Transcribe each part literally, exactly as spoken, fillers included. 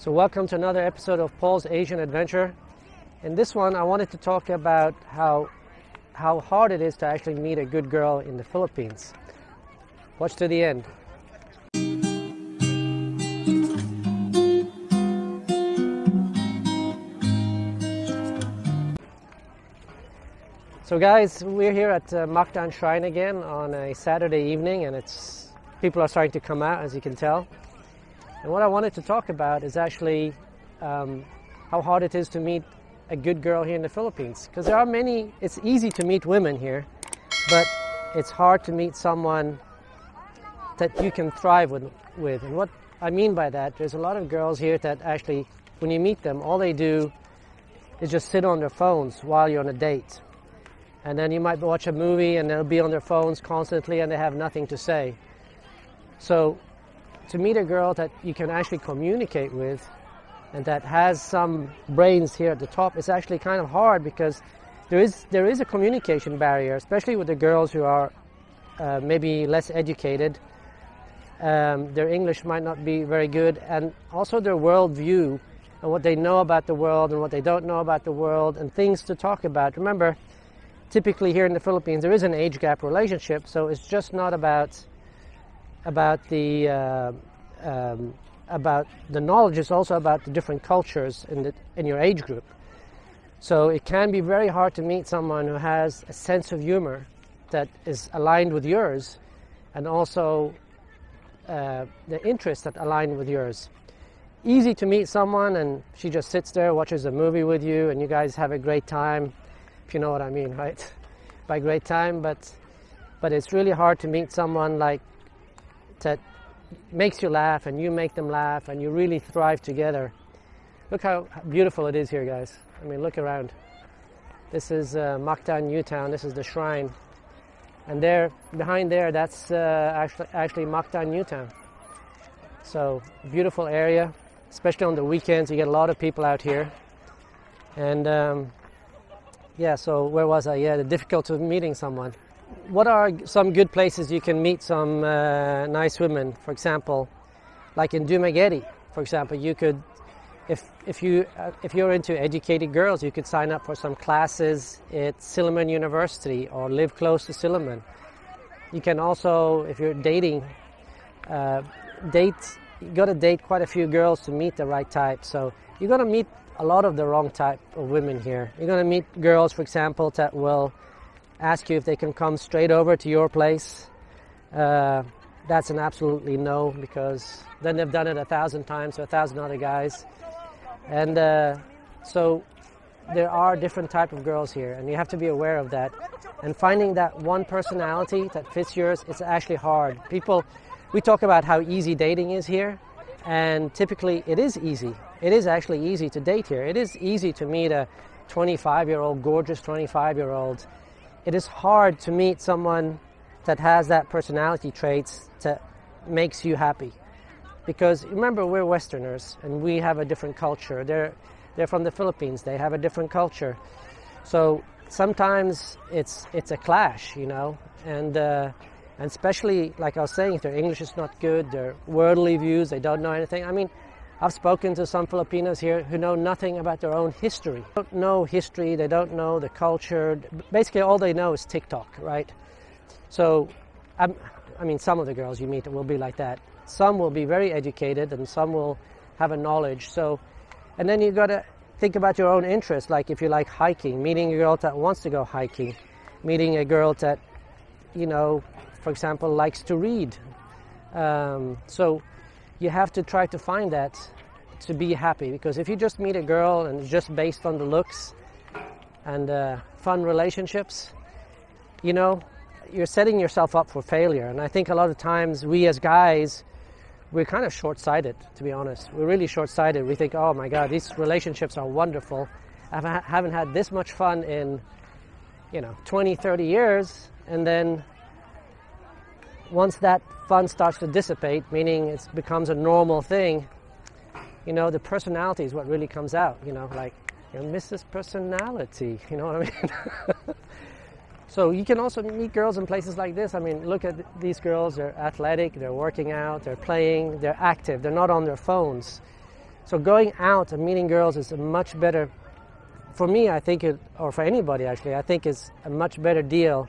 So welcome to another episode of Paul's Asian Adventure. In this one, I wanted to talk about how, how hard it is to actually meet a good girl in the Philippines. Watch to the end. So guys, we're here at uh, Mactan Shrine again on a Saturday evening, and it's people are starting to come out, as you can tell. And what I wanted to talk about is actually um, how hard it is to meet a good girl here in the Philippines. Because there are many, it's easy to meet women here, but it's hard to meet someone that you can thrive with. with. And what I mean by that, there's a lot of girls here that actually, when you meet them, all they do is just sit on their phones while you're on a date. And then you might watch a movie and they'll be on their phones constantly and they have nothing to say. So to meet a girl that you can actually communicate with and that has some brains here at the top, it's actually kind of hard because there is, there is a communication barrier, especially with the girls who are uh, maybe less educated. Um, their English might not be very good, and also their worldview and what they know about the world and what they don't know about the world and things to talk about. Remember, typically here in the Philippines, there is an age gap relationship, so it's just not about about the uh, um, about the knowledge. It's also about the different cultures in the in your age group. So it can be very hard to meet someone who has a sense of humor that is aligned with yours, and also uh, the interests that align with yours. Easy to meet someone, and she just sits there, watches a movie with you, and you guys have a great time. You know what I mean, right? By great time, but but it's really hard to meet someone like that makes you laugh and you make them laugh and you really thrive together. Look how beautiful it is here, guys. I mean, look around. This is uh, Mactan Newtown. This is the shrine, and there behind there, that's uh, actually actually Mactan Newtown. So beautiful area, especially on the weekends. You get a lot of people out here, and. Um, Yeah, so where was I? Yeah, the difficulty of meeting someone. What are some good places you can meet some uh, nice women? For example, like in Dumaguete, for example, you could, if if you uh, if you're into educated girls, you could sign up for some classes at Silliman University or live close to Silliman. You can also, if you're dating, uh, date. You got to date quite a few girls to meet the right type. So you're gonna meet a lot of the wrong type of women here. You're going to meet girls, for example, that will ask you if they can come straight over to your place. Uh, that's an absolutely no, because then they've done it a thousand times to a thousand other guys. And uh, so there are different type of girls here, and you have to be aware of that. And finding that one personality that fits yours, it's actually hard. People, we talk about how easy dating is here, and typically it is easy. It is actually easy to date here. It is easy to meet a twenty-five-year-old, gorgeous twenty-five-year-old. It is hard to meet someone that has that personality traits that makes you happy. Because remember, we're Westerners and we have a different culture. They're, they're from the Philippines. They have a different culture. So sometimes it's, it's a clash, you know, and, uh, and especially, like I was saying, if their English is not good, their worldly views, they don't know anything. I mean, I've spoken to some Filipinos here who know nothing about their own history. They don't know history, they don't know the culture. Basically, all they know is TikTok, right? So, I'm, I mean, some of the girls you meet will be like that. Some will be very educated and some will have a knowledge. So, and then you've got to think about your own interests. Like if you like hiking, meeting a girl that wants to go hiking, meeting a girl that, you know, for example, likes to read. Um, so. You have to try to find that to be happy, because if you just meet a girl and it's just based on the looks and uh, fun relationships, you know, you're setting yourself up for failure. And I think a lot of times we as guys, we're kind of short-sighted, to be honest. We're really short-sighted. We think, oh my God, these relationships are wonderful. I haven't had this much fun in, you know, twenty, thirty years. And then once that fun starts to dissipate, meaning it becomes a normal thing, you know, the personality is what really comes out, you know, like, you're Missus Personality, you know what I mean? So you can also meet girls in places like this. I mean, look at these girls, they're athletic, they're working out, they're playing, they're active, they're not on their phones. So going out and meeting girls is a much better, for me, I think, it, or for anybody actually, I think it's a much better deal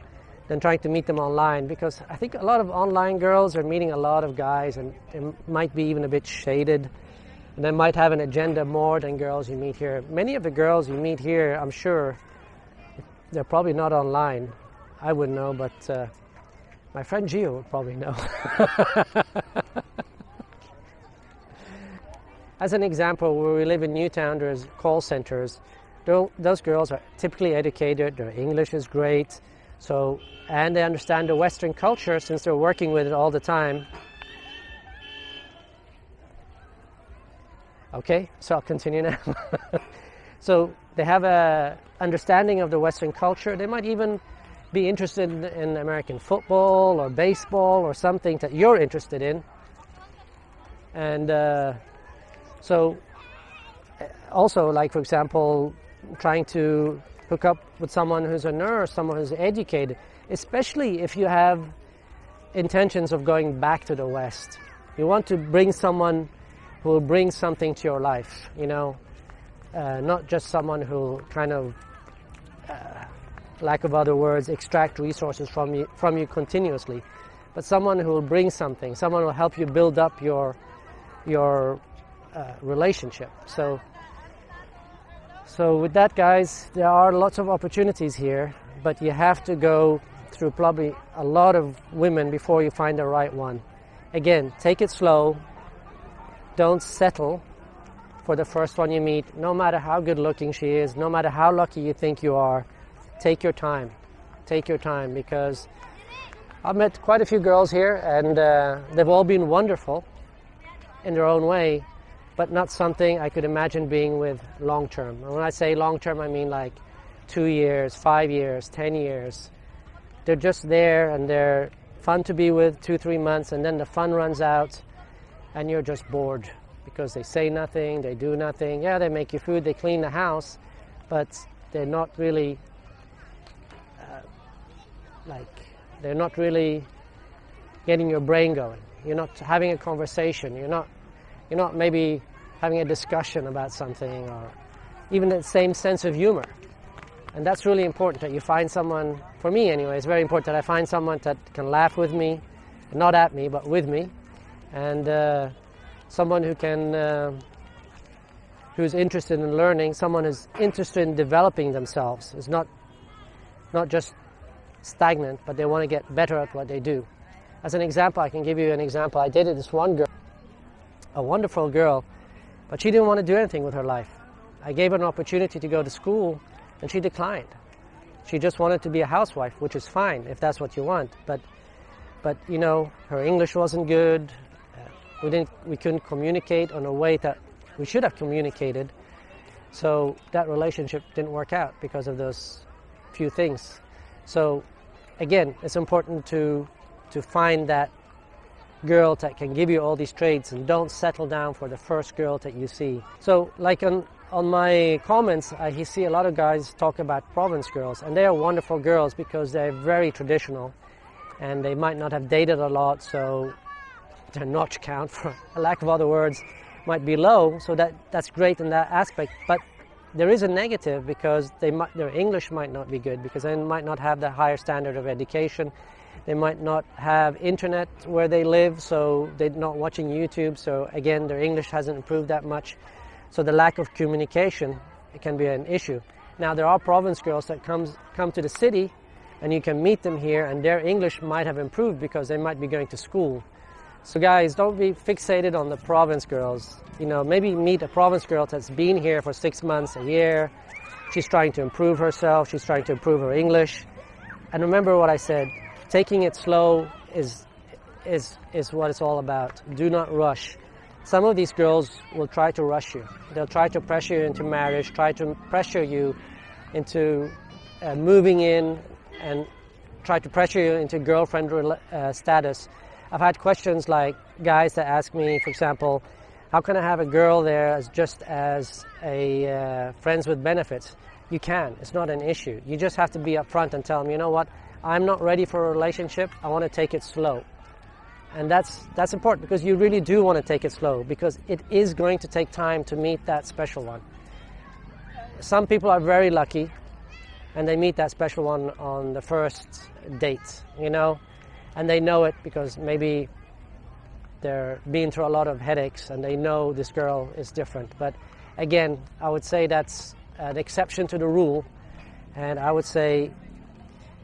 than trying to meet them online, because I think a lot of online girls are meeting a lot of guys and they might be even a bit shaded, and they might have an agenda more than girls you meet here. Many of the girls you meet here, I'm sure, they're probably not online. I wouldn't know, but uh, my friend Gio would probably know. As an example, where we live in Newtown, there's call centers. Those girls are typically educated, their English is great, so, and they understand the Western culture since they're working with it all the time. Okay, so I'll continue now. So they have an understanding of the Western culture. They might even be interested in American football or baseball or something that you're interested in. And uh, so also, like, for example, trying to hook up with someone who's a nurse, someone who's educated, especially if you have intentions of going back to the West. You want to bring someone who will bring something to your life, you know. Uh, not just someone who kind of, uh, lack of other words, extract resources from you, from you continuously, but someone who will bring something, someone who will help you build up your, your uh, relationship. So, so with that, guys, there are lots of opportunities here, but you have to go through probably a lot of women before you find the right one. Again, take it slow, don't settle for the first one you meet, no matter how good looking she is, no matter how lucky you think you are. Take your time, take your time, because I've met quite a few girls here, and uh, they've all been wonderful in their own way, but not something I could imagine being with long term. And when I say long term, I mean like two years, five years, ten years. They're just there and they're fun to be with two, three months, and then the fun runs out and you're just bored, because they say nothing, they do nothing. Yeah, they make you food, they clean the house, but they're not really, uh, like, they're not really getting your brain going. You're not having a conversation. You're not, you're not maybe having a discussion about something, or even that same sense of humor. And that's really important, that you find someone, for me anyway, it's very important that I find someone that can laugh with me, not at me, but with me, and uh, someone who can, uh, who's interested in learning, someone who's interested in developing themselves. It's not, not just stagnant, but they want to get better at what they do. As an example, I can give you an example. I dated this one girl, a wonderful girl, but she didn't want to do anything with her life. I gave her an opportunity to go to school, and she declined. She just wanted to be a housewife, which is fine if that's what you want. But, but you know, her English wasn't good. We didn't, we couldn't communicate on a way that we should have communicated. So that relationship didn't work out because of those few things. So again, it's important to, to find that girl that can give you all these traits, and don't settle down for the first girl that you see. So like on, on my comments, I see a lot of guys talk about province girls, and they are wonderful girls because they're very traditional and they might not have dated a lot, so their notch count, for a lack of other words, might be low, so that, that's great in that aspect. But there is a negative, because they might, their English might not be good, because they might not have the higher standard of education. They might not have internet where they live, so they're not watching YouTube, so again, their English hasn't improved that much. So the lack of communication, it can be an issue. Now, there are province girls that comes, come to the city, and you can meet them here, and their English might have improved because they might be going to school. So guys, don't be fixated on the province girls. You know, maybe meet a province girl that's been here for six months, a year. She's trying to improve herself. She's trying to improve her English. And remember what I said, taking it slow is, is, is what it's all about. Do not rush. Some of these girls will try to rush you. They'll try to pressure you into marriage, try to pressure you into uh, moving in, and try to pressure you into girlfriend uh, status. I've had questions like guys that ask me, for example, how can I have a girl there as just as a uh, friends with benefits? You can, it's not an issue. You just have to be upfront and tell them, you know what, I'm not ready for a relationship, I want to take it slow. And that's, that's important, because you really do want to take it slow, because it is going to take time to meet that special one. Some people are very lucky and they meet that special one on the first date, you know, and they know it because maybe they're been through a lot of headaches and they know this girl is different. But again, I would say that's an exception to the rule. And I would say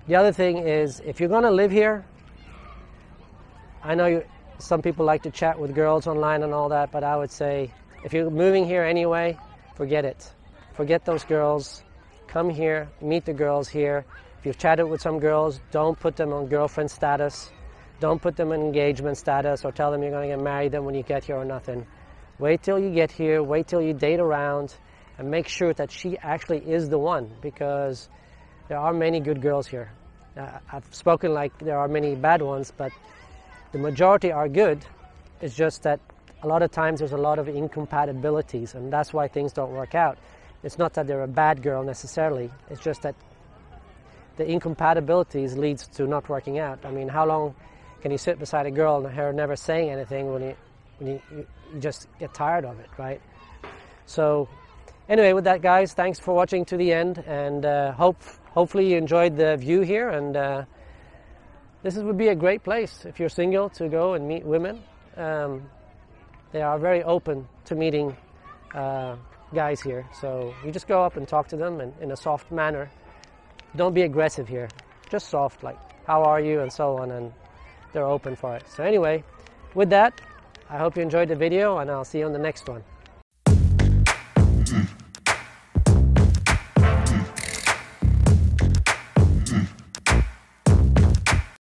the other thing is, if you're going to live here, I know you, some people like to chat with girls online and all that, but I would say if you're moving here anyway, forget it. Forget those girls. Come here, meet the girls here. If you've chatted with some girls, don't put them on girlfriend status. Don't put them in engagement status or tell them you're going to get married them when you get here or nothing. Wait till you get here. Wait till you date around and make sure that she actually is the one, because there are many good girls here. Uh, I've spoken like there are many bad ones, but the majority are good. It's just that a lot of times there's a lot of incompatibilities, and that's why things don't work out. It's not that they're a bad girl necessarily, it's just that the incompatibilities leads to not working out. I mean, how long can you sit beside a girl and her never saying anything when you, when you, you just get tired of it, right? So anyway, with that, guys, thanks for watching to the end, and uh, hope hopefully you enjoyed the view here, and uh, this would be a great place if you're single to go and meet women. Um, they are very open to meeting uh, guys here, so you just go up and talk to them and, in a soft manner. Don't be aggressive here, just soft, like how are you and so on, and they're open for it. So anyway, with that, I hope you enjoyed the video, and I'll see you on the next one.